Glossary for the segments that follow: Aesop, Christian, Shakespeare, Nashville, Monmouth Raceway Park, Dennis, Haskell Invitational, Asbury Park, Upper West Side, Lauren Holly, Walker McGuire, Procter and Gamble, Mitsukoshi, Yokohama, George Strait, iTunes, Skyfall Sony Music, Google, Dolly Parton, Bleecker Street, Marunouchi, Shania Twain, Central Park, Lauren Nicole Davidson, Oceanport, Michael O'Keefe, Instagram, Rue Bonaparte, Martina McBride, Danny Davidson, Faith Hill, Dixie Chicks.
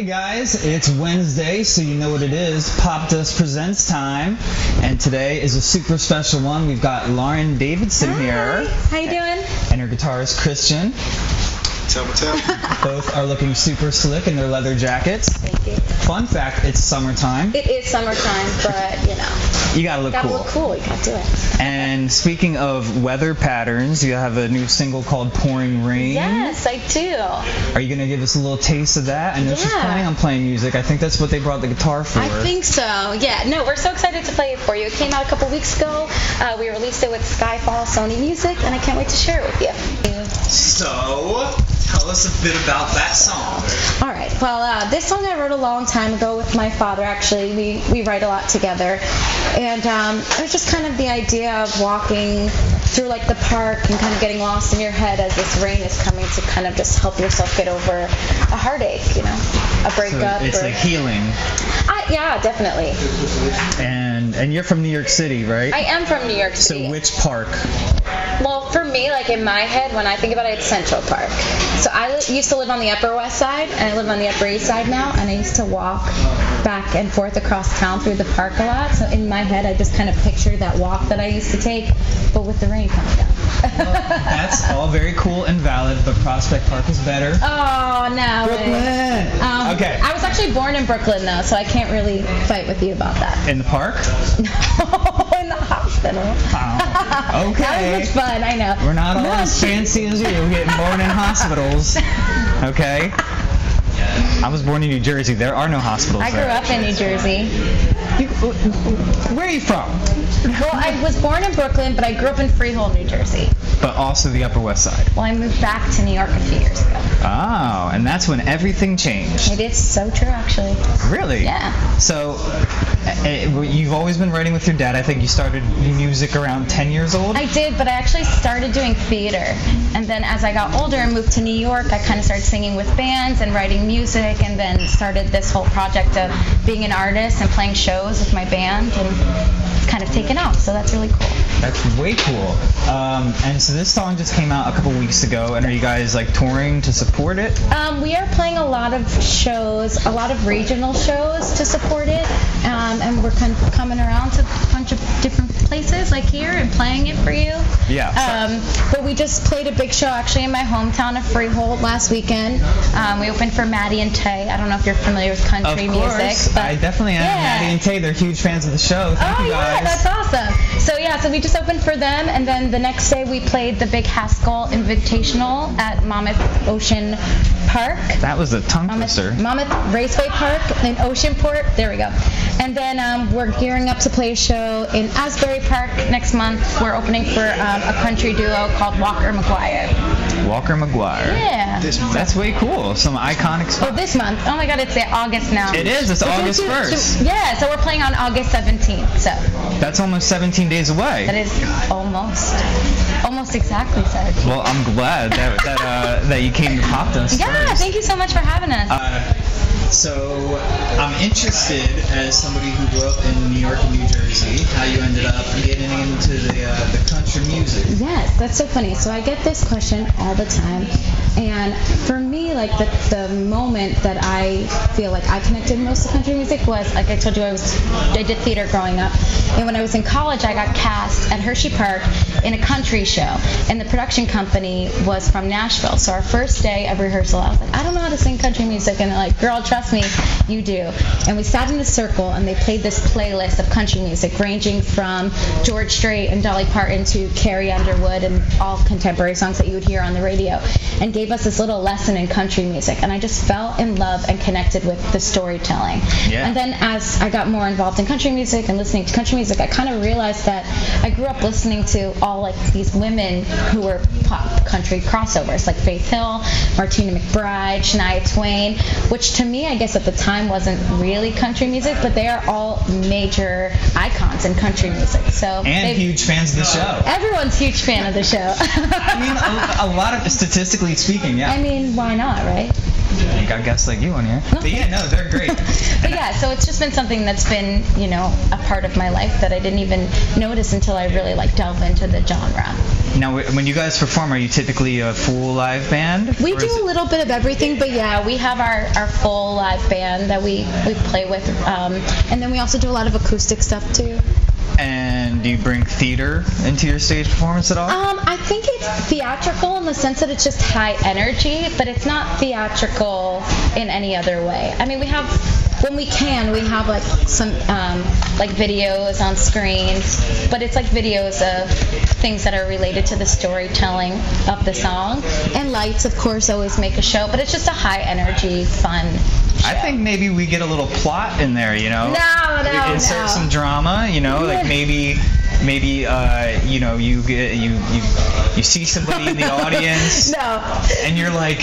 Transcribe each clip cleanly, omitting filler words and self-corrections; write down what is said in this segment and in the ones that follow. Hey guys, it's Wednesday, so you know what it is, Popdust Presents time, and today is a super special one. We've got Lauren Davidson here. How you doing? And her guitarist Christian. Tell. Both are looking super slick in their leather jackets. Thank you. Fun fact, it's summertime. It is summertime, but you know. You gotta look cool. You gotta do it. And speaking of weather patterns, you have a new single called Pouring Rain. Yes, I do. Are you gonna give us a little taste of that? I know she's planning on playing music. I think that's what they brought the guitar for. I think so, yeah. No, we're so excited to play it for you. It came out a couple weeks ago. We released it with Skyfall Sony Music, and I can't wait to share it with you. So, tell us a bit about that song. All right. Well, this song I wrote a long time ago with my father, actually. We write a lot together. And it was just kind of the idea of walking through, like, the park and kind of getting lost in your head as this rain is coming to kind of just help yourself get over a heartache, you know, a breakup. So it's like healing. Yeah, definitely. And you're from New York City, right? I am from New York City. So which park? Well, for me, like in my head, when I think about it, it's Central Park. So I used to live on the Upper West Side, and I live on the Upper East Side now, and I used to walk back and forth across town through the park a lot. So in my head, I just kind of picture that walk that I used to take, but with the rain coming down. Well, that's all very cool and valid, but Prospect Park is better. Oh, no. Brooklyn. Okay. I was actually born in Brooklyn, though, so I can't really fight with you about that. In the park? No, in the hospital. Oh, okay. That was much fun, I know. We're not all as fancy as you, getting born in hospitals. Okay? I was born in New Jersey. There are no hospitals there. I grew up in New Jersey. Where are you from? Well, I was born in Brooklyn, but I grew up in Freehold, New Jersey. But also the Upper West Side. Well, I moved back to New York a few years ago. Oh, and that's when everything changed. It is so true, actually. Really? Yeah. So, you've always been writing with your dad. I think you started music around 10 years old? I did, but I actually started doing theater. And then as I got older and moved to New York, I kind of started singing with bands and writing music, and then started this whole project of being an artist and playing shows with my band, and it's kind of taken off, so that's really cool. That's way cool. And so this song just came out a couple weeks ago, and are you guys like touring to support it? We are playing a lot of shows, a lot of regional shows to support it, and we're kind of coming around to a bunch of different places like here and playing it for you. Yeah. But we just played a big show actually in my hometown of Freehold last weekend. We opened for Maddie and Tay. I don't know if you're familiar with country music, but I definitely am. Yeah. Maddie and Tay, they're huge fans of the show. Thank you guys. Yeah, that's awesome. So yeah, so we just opened for them, and then the next day we played the big Haskell Invitational at Monmouth Ocean Park. That was a tongue twister. Monmouth Raceway Park in Oceanport. There we go. And then we're gearing up to play a show in Asbury Park next month. We're opening for a country duo called Walker McGuire. Walker McGuire. Yeah. That's way cool. Some iconic spots. Oh, this month. Oh my God, it's August now. It is. It's August 1st. Yeah, so we're playing on August 17th. So. That's almost 17 days away. That is almost exactly 17. Well, I'm glad that you came to Popdust. Yeah, thank you so much for having us. So I'm interested, as somebody who grew up in New York and New Jersey, how you ended up getting into the country music. Yes, that's so funny. So I get this question all the time, and for me, like the moment that I feel like I connected most to country music was, like I told you, I did theater growing up, and when I was in college, I got cast at Hershey Park in a country show, and the production company was from Nashville. So our first day of rehearsal, I was like, I don't know how to sing country music, and they're like, girl, trust me, you do. And we sat in a circle, and they played this playlist of country music ranging from George Strait and Dolly Parton to Carrie Underwood and all contemporary songs that you would hear on the radio, and gave us this little lesson in country music. And I just fell in love and connected with the storytelling. Yeah. And then as I got more involved in country music and listening to country music, I kind of realized that I grew up listening to all like these women who were pop country crossovers, like Faith Hill, Martina McBride, Shania Twain, which to me, I guess at the time wasn't really country music, but they are all major icons in country music. So and huge fans of the show. Everyone's huge fan of the show. I mean, a lot of, statistically speaking, yeah. I mean, why not, right? You got guests like you on here. No. But yeah, no, they're great. But yeah, so it's just been something that's been, you know, a part of my life that I didn't even notice until I really like delve into the genre. Now, when you guys perform, are you typically a full live band? We do a little bit of everything, but yeah, we have our full live band that we play with. And then we also do a lot of acoustic stuff too. And do you bring theater into your stage performance at all? I think it's theatrical in the sense that it's just high energy, but it's not theatrical in any other way. I mean, we have, when we can, we have like some like videos on screen, but it's like videos of things that are related to the storytelling of the song. And lights, of course, always make a show, but it's just a high energy, fun show. I think maybe we get a little plot in there, you know? No. Insert some drama, you know, like maybe you know, you see somebody in the audience and you're like,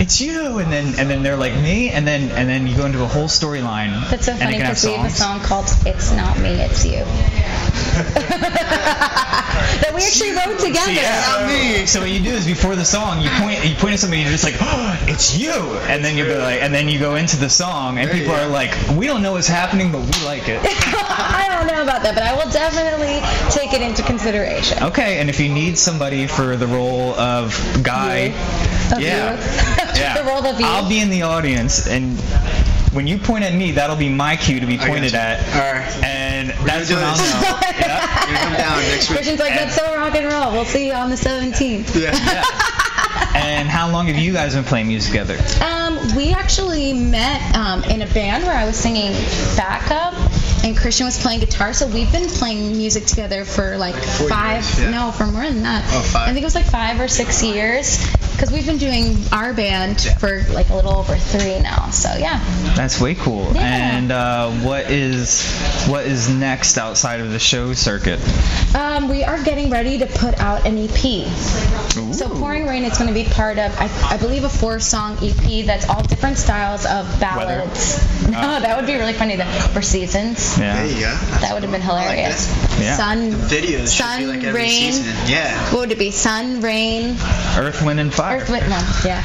it's you, and then they're like, me, and then you go into a whole storyline. That's so funny because we have a song called It's Not Me, It's You. That we actually wrote together. Yeah. So what you do is before the song, you point at somebody and you're just like, oh, it's you, and then you go like, and then you go into the song and people are like, we don't know what's happening, but we like it. I don't know about that, but I will definitely take it into consideration. Okay, and if you need somebody for the role of Guy, the role of you, I'll be in the audience, and when you point at me, that'll be my cue to be pointed at. All right. And that's what I'll know. Yep. You come down next week. Christian's like, that's so rock and roll. We'll see you on the 17th. Yeah. And how long have you guys been playing music together? We actually met in a band where I was singing backup, and Christian was playing guitar. So we've been playing music together for like 4 years, yeah. No, for more than that. Oh, 5. I think it was like 5 or 6 years. Because we've been doing our band for like a little over 3 now, so yeah. That's way cool. Yeah. And what is next outside of the show circuit? We are getting ready to put out an EP. Ooh. So Pouring Rain is going to be part of, I believe, a 4-song EP that's all different styles of ballads. No, that would be really funny. The 4 Seasons. Yeah. Yeah. That would have been hilarious. Like yeah. Sun. The videos. Sun, should be like every rain. Season. Yeah. What would it be? Sun, rain. Earth, wind, and fire. Earth Witness, yeah.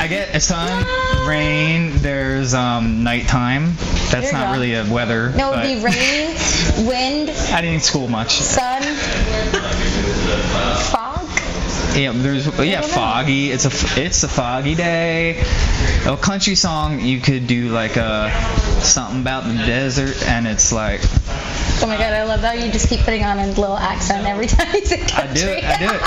I get a sun, rain, there's nighttime. That's not really a weather. No, it would be rain, wind. I didn't school much. Sun, fog. Yeah, foggy. It's a foggy day. A country song, you could do like a something about the desert, and it's like. Oh my God, I love that you just keep putting on a little accent every time you say country. I do it.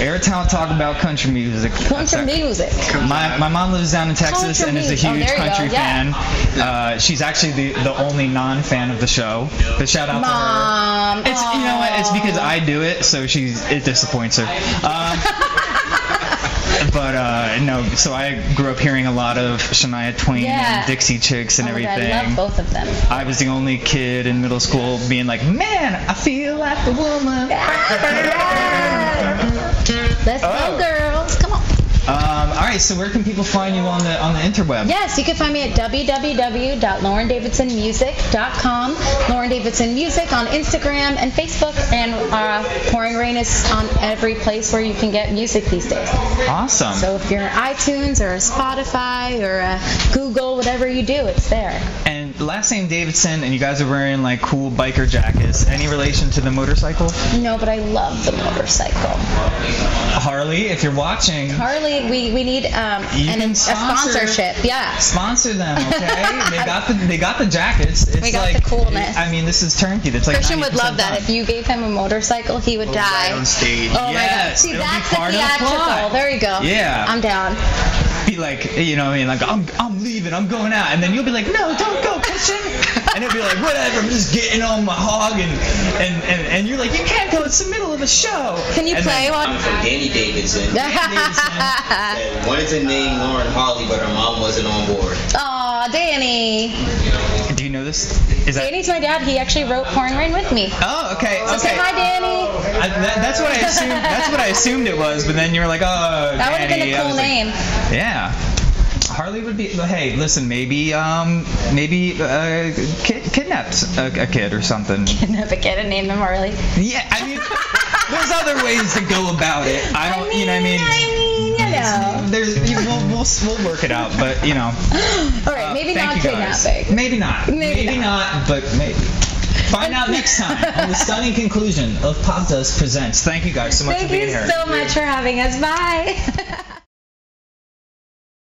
Airtown talk about country music. Country music. My mom lives down in Texas country and is a huge country fan. Yeah. She's actually the only non-fan of the show. But shout out to her. It's you know what? It's because I do it, so it disappoints her. But no, so I grew up hearing a lot of Shania Twain and Dixie Chicks and everything. God, I love both of them. I was the only kid in middle school being like, man, I feel like the woman. Let's go, girls. Come on. All right, so where can people find you on the interweb? Yes, you can find me at www.laurendavidsonmusic.com. Lauren Davidson Music on Instagram and Facebook, and Pouring Rain is on every place where you can get music these days. Awesome. So if you're iTunes or Spotify or Google, whatever you do, it's there. And last name Davidson, and you guys are wearing like cool biker jackets. Any relation to the motorcycle? No, but I love the motorcycle. Harley, if you're watching. Harley. We need a sponsorship. Yeah. Sponsor them, okay? They got the jackets. It's we got like, the coolness. I mean, this is turnkey. That's like Christian would love that. If you gave him a motorcycle, he would die. Right on stage. Oh yes, my God! See, that's the theatrical. There you go. Yeah. I'm down. Be like, you know what I mean? Like, I'm leaving. I'm going out. And then you'll be like, no, don't go, Christian. And it'll be like, whatever, I'm just getting on my hog, and you're like, you can't go, it's the middle of the show. Can you play one? I'm from Danny Davidson. And wanted to name Lauren Holly, but her mom wasn't on board. Aw, Danny. Do you know this? Danny's my dad. He actually wrote Pouring Rain with me. Oh, okay. So say hi, Danny. That's what I assumed. That's what I assumed it was. But then you were like, oh, that would have been a cool name. Like, yeah. Harley would be. Hey, listen, maybe kidnapped a kid or something. Kidnap a kid and name him Harley. Yeah, I mean, there's other ways to go about it. I don't, you know what I mean. know. We'll work it out, but you know. All right, maybe not kidnapping. Maybe not, but maybe. Find out next time on the stunning conclusion of Popdust Presents. Thank you guys so much for being here. Thank you so much for having us. Bye.